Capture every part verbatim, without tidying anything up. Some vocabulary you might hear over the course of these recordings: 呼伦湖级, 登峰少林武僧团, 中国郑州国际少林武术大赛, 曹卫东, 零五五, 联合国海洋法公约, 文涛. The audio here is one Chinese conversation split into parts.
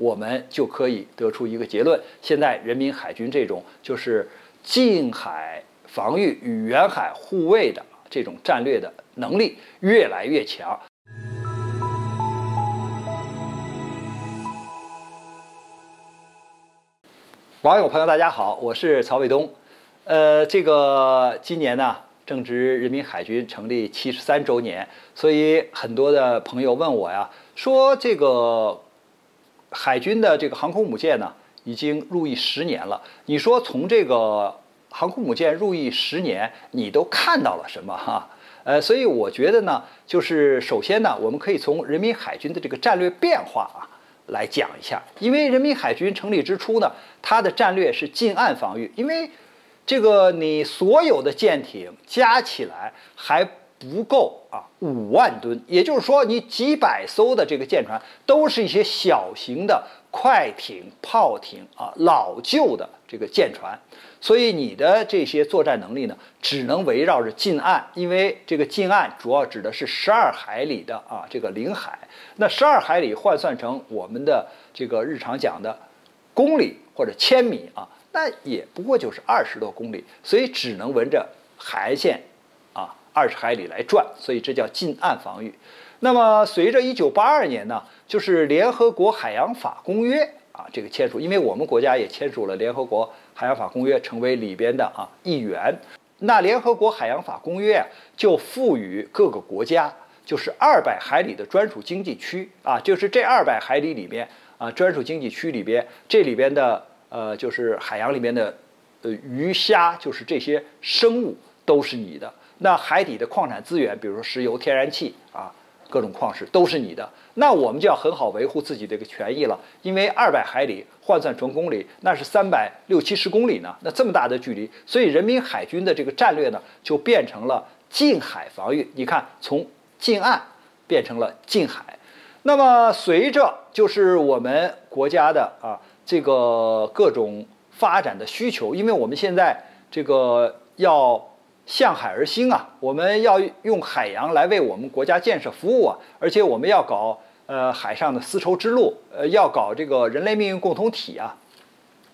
我们就可以得出一个结论：现在人民海军这种就是近海防御与远海护卫的这种战略的能力越来越强。网友朋友，大家好，我是曹卫东。呃，这个今年呢，正值人民海军成立七十三周年，所以很多的朋友问我呀，说这个。 海军的这个航空母舰呢，已经入役十年了。你说从这个航空母舰入役十年，你都看到了什么哈、啊？呃，所以我觉得呢，就是首先呢，我们可以从人民海军的这个战略变化啊来讲一下。因为人民海军成立之初呢，它的战略是近岸防御，因为这个你所有的舰艇加起来还。 不够啊，五万吨，也就是说，你几百艘的这个舰船都是一些小型的快艇、炮艇啊，老旧的这个舰船，所以你的这些作战能力呢，只能围绕着近岸，因为这个近岸主要指的是十二海里的啊这个领海，那十二海里换算成我们的这个日常讲的公里或者千米啊，那也不过就是二十多公里，所以只能围着海岸线。 二十海里来转，所以这叫近岸防御。那么，随着一九八二年呢，就是联合国海洋法公约啊这个签署，因为我们国家也签署了联合国海洋法公约，成为里边的啊一员。那联合国海洋法公约啊，就赋予各个国家就是二百海里的专属经济区啊，就是这二百海里里面啊专属经济区里边，这里边的呃就是海洋里面的呃鱼虾，就是这些生物都是你的。 那海底的矿产资源，比如说石油、天然气啊，各种矿石都是你的。那我们就要很好维护自己的一个权益了，因为二百海里换算成公里，那是三百六七十公里呢。那这么大的距离，所以人民海军的这个战略呢，就变成了近海防御。你看，从近岸变成了近海。那么随着就是我们国家的啊这个各种发展的需求，因为我们现在这个要。 向海而兴啊！我们要用海洋来为我们国家建设服务啊！而且我们要搞呃海上的丝绸之路，呃要搞这个人类命运共同体啊！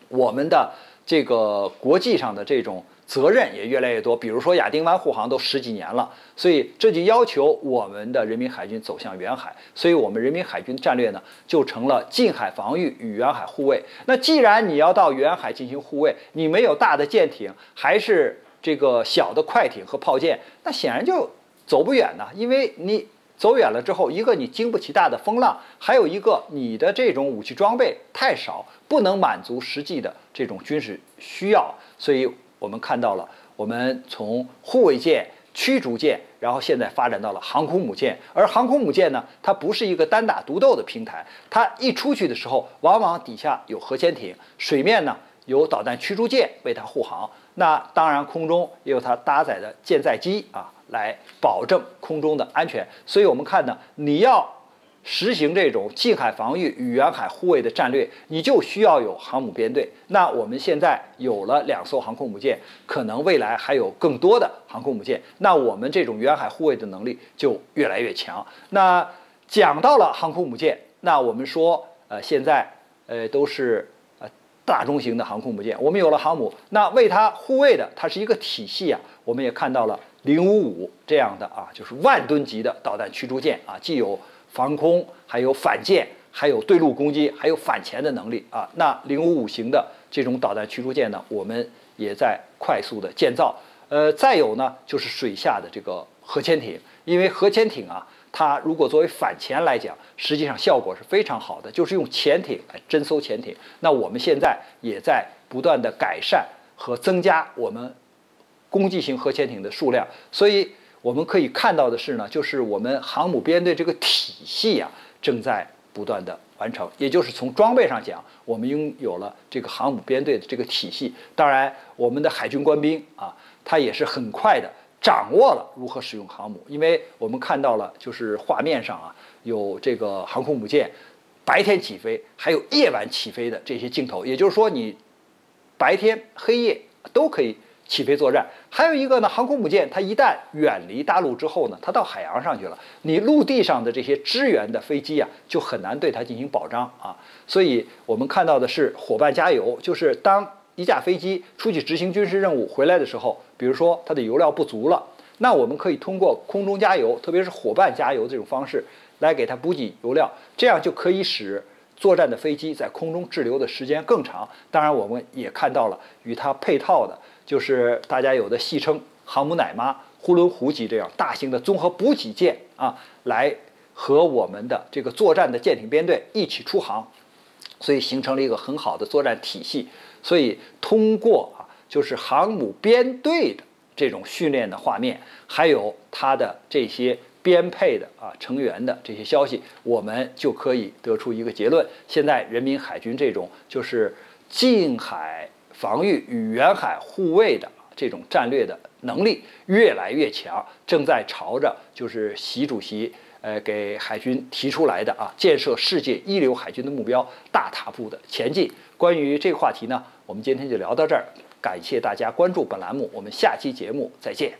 我们的这个国际上的这种责任也越来越多，比如说亚丁湾护航都十几年了，所以这就要求我们的人民海军走向远海，所以我们人民海军战略呢就成了近海防御与远海护卫。那既然你要到远海进行护卫，你没有大的舰艇，还是 这个小的快艇和炮舰，那显然就走不远呢，因为你走远了之后，一个你经不起大的风浪，还有一个你的这种武器装备太少，不能满足实际的这种军事需要。所以我们看到了，我们从护卫舰、驱逐舰，然后现在发展到了航空母舰。而航空母舰呢，它不是一个单打独斗的平台，它一出去的时候，往往底下有核潜艇，水面呢有导弹驱逐舰为它护航。 那当然，空中也有它搭载的舰载机啊，来保证空中的安全。所以，我们看呢，你要实行这种近海防御与远海护卫的战略，你就需要有航母编队。那我们现在有了两艘航空母舰，可能未来还有更多的航空母舰。那我们这种远海护卫的能力就越来越强。那讲到了航空母舰，那我们说，呃，现在呃都是。 大中型的航空母舰，我们有了航母，那为它护卫的，它是一个体系啊。我们也看到了零五五这样的啊，就是万吨级的导弹驱逐舰啊，既有防空，还有反舰，还有对陆攻击，还有反潜的能力啊。那零五五型的这种导弹驱逐舰呢，我们也在快速的建造。呃，再有呢，就是水下的这个核潜艇，因为核潜艇啊。 它如果作为反潜来讲，实际上效果是非常好的，就是用潜艇来侦搜潜艇。那我们现在也在不断的改善和增加我们攻击型核潜艇的数量。所以我们可以看到的是呢，就是我们航母编队这个体系啊，正在不断的完成。也就是从装备上讲，我们拥有了这个航母编队的这个体系。当然，我们的海军官兵啊，他也是很快的。 掌握了如何使用航母，因为我们看到了，就是画面上啊有这个航空母舰白天起飞，还有夜晚起飞的这些镜头。也就是说，你白天、黑夜都可以起飞作战。还有一个呢，航空母舰它一旦远离大陆之后呢，它到海洋上去了，你陆地上的这些支援的飞机啊，就很难对它进行保障啊。所以我们看到的是伙伴加油，就是当一架飞机出去执行军事任务回来的时候，比如说它的油料不足了，那我们可以通过空中加油，特别是伙伴加油这种方式来给它补给油料，这样就可以使作战的飞机在空中滞留的时间更长。当然，我们也看到了与它配套的，就是大家有的戏称航母奶妈、呼伦湖级这样大型的综合补给舰啊，来和我们的这个作战的舰艇编队一起出航，所以形成了一个很好的作战体系。所以通过啊，就是航母编队的这种训练的画面，还有它的这些编配的啊成员的这些消息，我们就可以得出一个结论：现在人民海军这种就是近海防御与远海护卫的这种战略的能力越来越强，正在朝着就是习主席呃给海军提出来的啊建设世界一流海军的目标大踏步的前进。关于这个话题呢，我们今天就聊到这儿，感谢大家关注本栏目，我们下期节目再见。